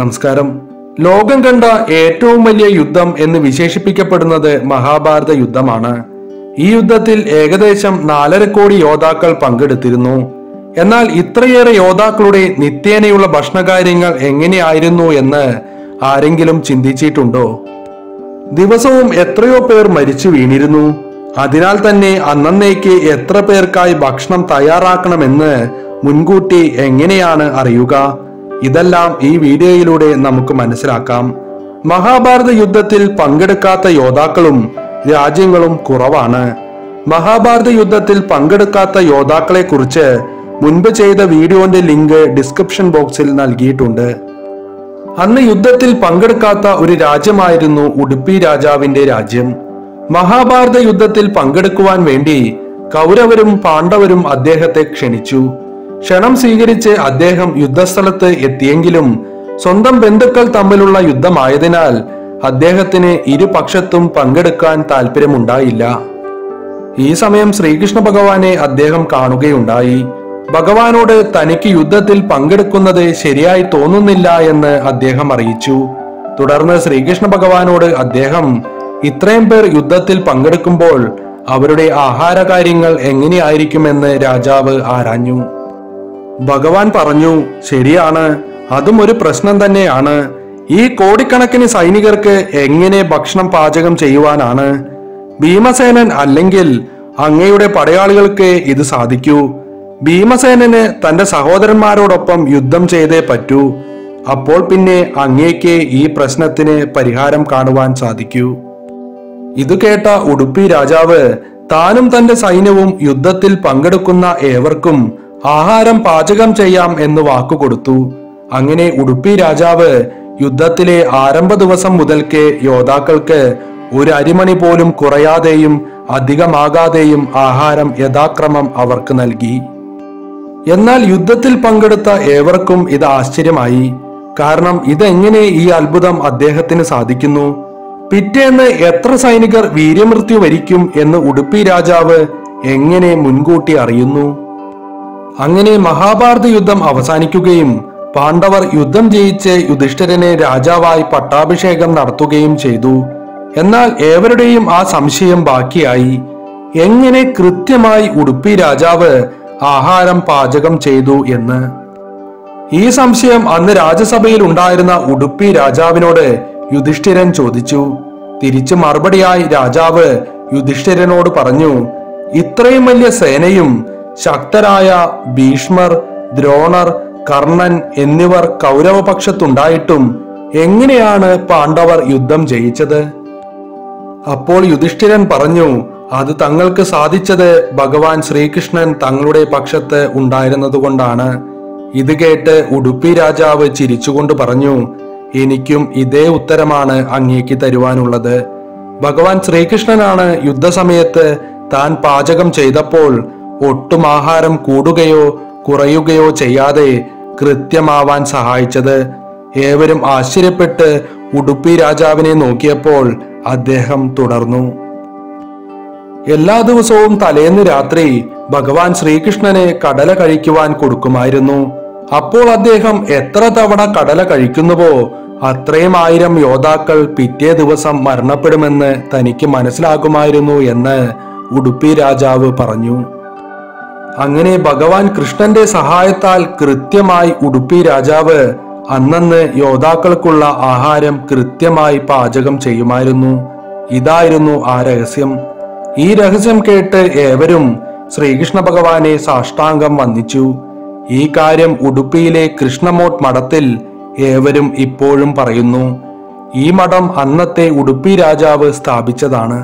നമസ്കാരം. ലോകം കണ്ട ഏറ്റവും വലിയ യുദ്ധം എന്ന് വിശേഷിപ്പിക്കപ്പെടുന്നത് മഹാഭാരത യുദ്ധമാണ്. ഈ യുദ്ധത്തിൽ ഏകദേശം 4.5 കോടി യോദ്ധാക്കൾ പങ്കെടുത്തിരുന്നു. എന്നാൽ ഇത്രയേറെ യോദ്ധാക്കളുടെ നിത്യേനയുള്ള ഭക്ഷണകാര്യങ്ങൾ എങ്ങനെയായിരുന്നു എന്ന് ആരെങ്കിലും ചിന്തിച്ചിട്ടുണ്ടോ? ദിവസവും എത്രയോ പേർ മരിച്ചു വീണിരുന്നു. അതിനാൽ തന്നെ അന്നേക്ക് എത്ര പേർക്കായി ഭക്ഷണം തയ്യാറാക്കണമെന്ന് മുൻകൂട്ടി എങ്ങനെയാണ് അറിയുക? ഇതെല്ലാം ഈ വീഡിയോയിലൂടെ നമുക്ക് മനസ്സിലാക്കാം. മഹാഭാരത യുദ്ധത്തിൽ പങ്കെടുക്കാത്ത യോദ്ധാക്കളും രാജ്യങ്ങളും കുറവാണ്. മഹാഭാരത യുദ്ധത്തിൽ പങ്കെടുക്കാത്ത യോദ്ധാക്കളെ കുറിച്ച് മുൻപ് ചെയ്ത വീഡിയോന്റെ ലിങ്ക് ഡിസ്ക്രിപ്ഷൻ ബോക്സിൽ നൽകിയിട്ടുണ്ട്. അന്ന് യുദ്ധത്തിൽ പങ്കെടുക്കാത്ത ഒരു രാജ്യമായിരുന്നു ഉടുപ്പി രാജാവിന്റെ രാജ്യം. മഹാഭാരത യുദ്ധത്തിൽ പങ്കെടുക്കുവാൻ വേണ്ടി കൗരവരും പാണ്ഡവരും അദ്ദേഹത്തെ ക്ഷണിച്ചു. ക്ഷണം സ്വീകരിച്ച് അദ്ദേഹം യുദ്ധസ്ഥലത്ത് എത്തിയെങ്കിലും സ്വന്തം ബന്ധുക്കൾ തമ്മിലുള്ള യുദ്ധമായതിനാൽ അദ്ദേഹത്തിന് ഇരുപക്ഷത്തും പങ്കെടുക്കാൻ താല്പര്യമുണ്ടായില്ല. ഈ സമയം ശ്രീകൃഷ്ണ ഭഗവാനെ അദ്ദേഹം കാണുകയുണ്ടായി. ഭഗവാനോട് തനിക്ക് യുദ്ധത്തിൽ പങ്കെടുക്കുന്നത് ശരിയായി തോന്നുന്നില്ല എന്ന് അദ്ദേഹം അറിയിച്ചു. തുടർന്ന് ശ്രീകൃഷ്ണ ഭഗവാനോട് അദ്ദേഹം ഇത്രയും പേർ യുദ്ധത്തിൽ പങ്കെടുക്കുമ്പോൾ അവരുടെ ആഹാര കാര്യങ്ങൾ എങ്ങനെയായിരിക്കുമെന്ന് രാജാവ് ആരാഞ്ഞു. ഭഗവാൻ പറഞ്ഞു, ശരിയാണ്, അതും ഒരു പ്രശ്നം തന്നെയാണ്. ഈ കോടിക്കണക്കിന് സൈനികർക്ക് എങ്ങനെ ഭക്ഷണം പാചകം ചെയ്യുവാനാണ്? ഭീമസേനൻ അല്ലെങ്കിൽ അങ്ങയുടെ പടയാളികൾക്ക് ഇത് സാധിക്കൂ. ഭീമസേനന് തന്റെ സഹോദരന്മാരോടൊപ്പം യുദ്ധം ചെയ്തേ പറ്റൂ. അപ്പോൾ പിന്നെ അങ്ങേക്ക് ഈ പ്രശ്നത്തിന് പരിഹാരം കാണുവാൻ സാധിക്കൂ. ഇത് കേട്ട ഉടുപ്പി രാജാവ് താനും തന്റെ സൈന്യവും യുദ്ധത്തിൽ പങ്കെടുക്കുന്ന ഏവർക്കും ആഹാരം പാചകം ചെയ്യാം എന്ന് വാക്കുകൊടുത്തു. അങ്ങനെ ഉടുപ്പി രാജാവ് യുദ്ധത്തിലെ ആരംഭ ദിവസം മുതൽക്ക് യോദ്ധാക്കൾക്ക് ഒരു അരിമണി പോലും കുറയാതെയും അധികമാകാതെയും ആഹാരം യഥാക്രമം അവർക്ക് നൽകി. എന്നാൽ യുദ്ധത്തിൽ പങ്കെടുത്ത ഏവർക്കും ഇത് ആശ്ചര്യമായി. കാരണം ഇതെങ്ങനെ ഈ അത്ഭുതം അദ്ദേഹത്തിന് സാധിക്കുന്നു? പിറ്റേന്ന് എത്ര സൈനികർ വീര്യമൃത്യു വരിക്കും എന്ന് ഉടുപ്പി രാജാവ് എങ്ങനെ മുൻകൂട്ടി അറിയുന്നു? അങ്ങനെ മഹാഭാരത യുദ്ധം അവസാനിക്കുകയും പാണ്ഡവർ യുദ്ധം ജയിച്ച് യുധിഷ്ഠിരനെ രാജാവായി പട്ടാഭിഷേകം നടത്തുകയും ചെയ്തു. എന്നാൽ ഏവരുടെയും ആ സംശയം ബാക്കിയായി. എങ്ങനെ കൃത്യമായി ഉടുപ്പി രാജാവ് ആഹാരം പാചകം ചെയ്തു എന്ന്? ഈ സംശയം അന്ന് രാജസഭയിൽ ഉണ്ടായിരുന്ന ഉടുപ്പി രാജാവിനോട് യുധിഷ്ഠിരൻ ചോദിച്ചു. തിരിച്ചു മറുപടിയായി രാജാവ് യുധിഷ്ഠിരനോട് പറഞ്ഞു, ഇത്രയും വലിയ സേനയും ശക്തരായ ഭീഷ്മർ, ദ്രോണർ, കർണൻ എന്നിവർ കൗരവപക്ഷത്തുണ്ടായിട്ടും എങ്ങനെയാണ് പാണ്ഡവർ യുദ്ധം ജയിച്ചത്? അപ്പോൾ യുധിഷ്ഠിരൻ പറഞ്ഞു, അത് തങ്ങൾക്ക് സാധിച്ചത് ഭഗവാൻ ശ്രീകൃഷ്ണൻ തങ്ങളുടെ പക്ഷത്ത് ഉണ്ടായിരുന്നതുകൊണ്ടാണ്. ഇത് കേട്ട് ഉടുപ്പി രാജാവ് ചിരിച്ചുകൊണ്ട് പറഞ്ഞു, എനിക്കും ഇതേ ഉത്തരമാണ് അങ്ങേക്ക് തരുവാനുള്ളത്. ഭഗവാൻ ശ്രീകൃഷ്ണനാണ് യുദ്ധസമയത്ത് താൻ പാചകം ചെയ്തപ്പോൾ ഒട്ടും ആഹാരം കൂടുകയോ കുറയുകയോ ചെയ്യാതെ കൃത്യമാവാൻ സഹായിച്ചത്. ഏവരും ആശ്ചര്യപ്പെട്ട് ഉടുപ്പി രാജാവിനെ നോക്കിയപ്പോൾ അദ്ദേഹം തുടർന്നു, എല്ലാ ദിവസവും തലേന്ന് രാത്രി ഭഗവാൻ ശ്രീകൃഷ്ണനെ കടല കഴിക്കുവാൻ കൊടുക്കുമായിരുന്നു. അപ്പോൾ അദ്ദേഹം എത്ര തവണ കടല കഴിക്കുന്നുവോ അത്രയും ആയിരം യോദ്ധാക്കൾ പിറ്റേ ദിവസം മരണപ്പെടുമെന്ന് തനിക്ക് മനസ്സിലാകുമായിരുന്നു എന്ന് ഉടുപ്പി രാജാവ് പറഞ്ഞു. അങ്ങനെ ഭഗവാൻ കൃഷ്ണന്റെ സഹായത്താൽ കൃത്യമായി ഉടുപ്പി രാജാവ് അന്നന്ന് യോദ്ധാക്കൾക്കുള്ള ആഹാരം കൃത്യമായി പാചകം ചെയ്യുമായിരുന്നു. ഇതായിരുന്നു ആ രഹസ്യം. ഈ രഹസ്യം കേട്ട് ഏവരും ശ്രീകൃഷ്ണ ഭഗവാനെ സാഷ്ടാംഗം വന്ദിച്ചു. ഈ കാര്യം ഉടുപ്പിയിലെ കൃഷ്ണമോട്ട് മഠത്തിൽ ഏവരും ഇപ്പോഴും പറയുന്നു. ഈ മഠം അന്നത്തെ ഉടുപ്പി രാജാവ് സ്ഥാപിച്ചതാണ്.